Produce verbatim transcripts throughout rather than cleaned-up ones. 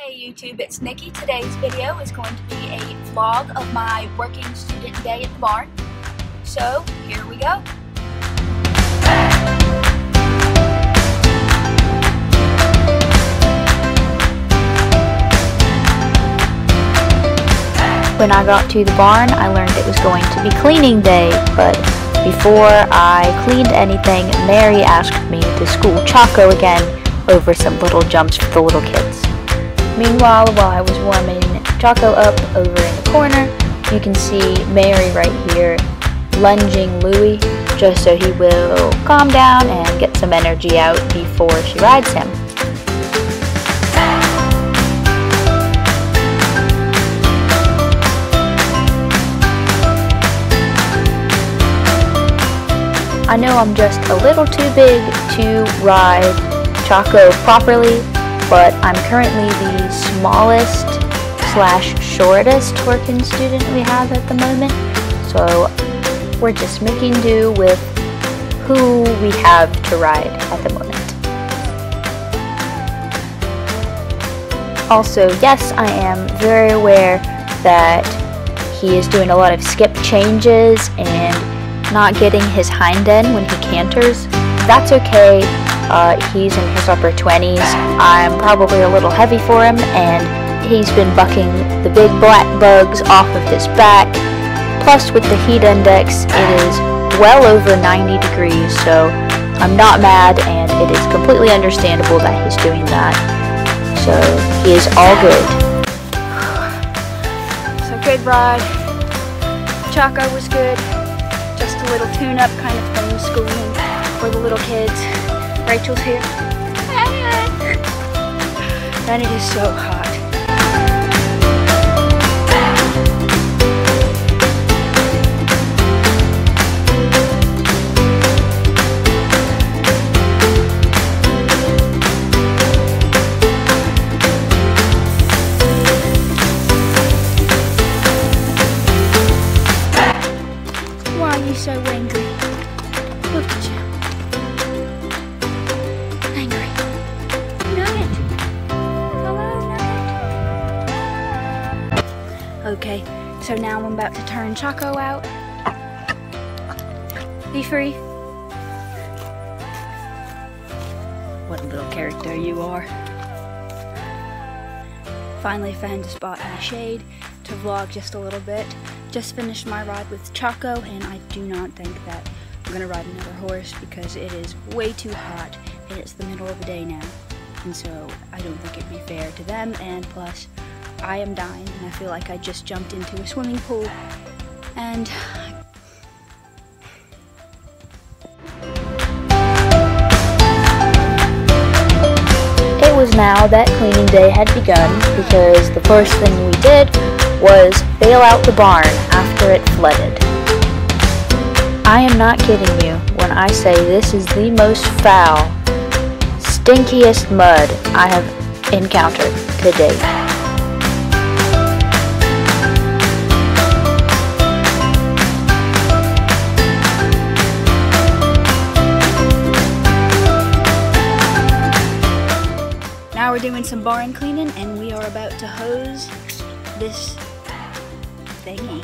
Hey YouTube, it's Nikki. Today's video is going to be a vlog of my working student day at the barn. So, here we go. When I got to the barn, I learned it was going to be cleaning day, but before I cleaned anything, Mary asked me to school Chaco again over some little jumps for the little kids. Meanwhile, while I was warming Chaco up over in the corner, you can see Mary right here lunging Louie just so he will calm down and get some energy out before she rides him. I know I'm just a little too big to ride Chaco properly, but I'm currently the smallest slash shortest working student we have at the moment, so we're just making do with who we have to ride at the moment. Also, yes, I am very aware that he is doing a lot of skip changes and not getting his hind end when he canters. That's okay. Uh, he's in his upper twenties. I'm probably a little heavy for him, and he's been bucking the big black bugs off of his back. Plus, with the heat index, it is well over ninety degrees, so I'm not mad, and it is completely understandable that he's doing that. So, he is all good. So, good ride. Chaco was good. Just a little tune-up kind of thing, schooling for the little kids. Rachel's here. Hey. And it is so hot. Why are you so angry? Look at you. Okay, so now I'm about to turn Chaco out. Be free. What a little character you are. Finally found a spot in the shade to vlog just a little bit. Just finished my ride with Chaco, and I do not think that I'm gonna ride another horse because it is way too hot and it's the middle of the day now. And so I don't think it'd be fair to them, and plus I am dying, and I feel like I just jumped into a swimming pool, and it was now that cleaning day had begun, because the first thing we did was bail out the barn after it flooded. I am not kidding you when I say this is the most foul, stinkiest mud I have encountered to date. Now we're doing some barn cleaning, and we are about to hose this thingy.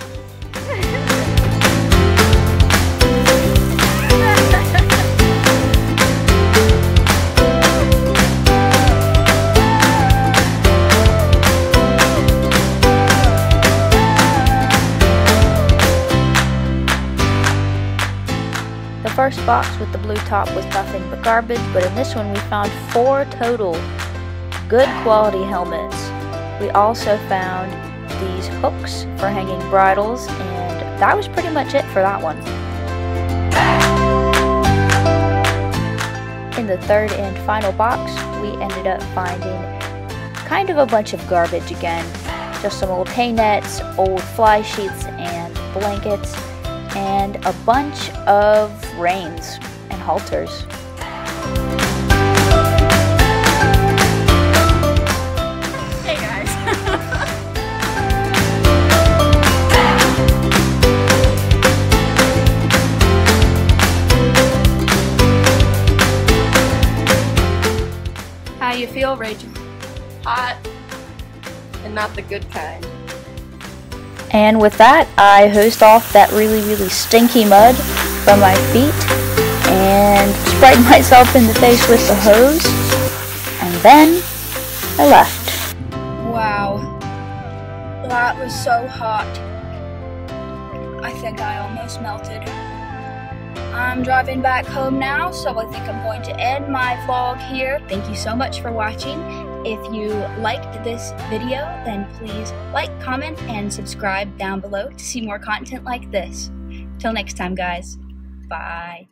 The first box with the blue top was nothing but garbage, but in this one we found four total good quality helmets. We also found these hooks for hanging bridles, and that was pretty much it for that one. In the third and final box, we ended up finding kind of a bunch of garbage again. Just some old hay nets, old fly sheets and blankets, and a bunch of reins and halters. How you feel, Rachel? Hot. and not the good kind. And with that, I hosed off that really, really stinky mud from my feet and sprayed myself in the face with the hose, and then I left. Wow, that was so hot. I think I almost melted. I'm driving back home now, so I think I'm going to end my vlog here. Thank you so much for watching. If you liked this video, then please like, comment, and subscribe down below to see more content like this. Till next time, guys. Bye.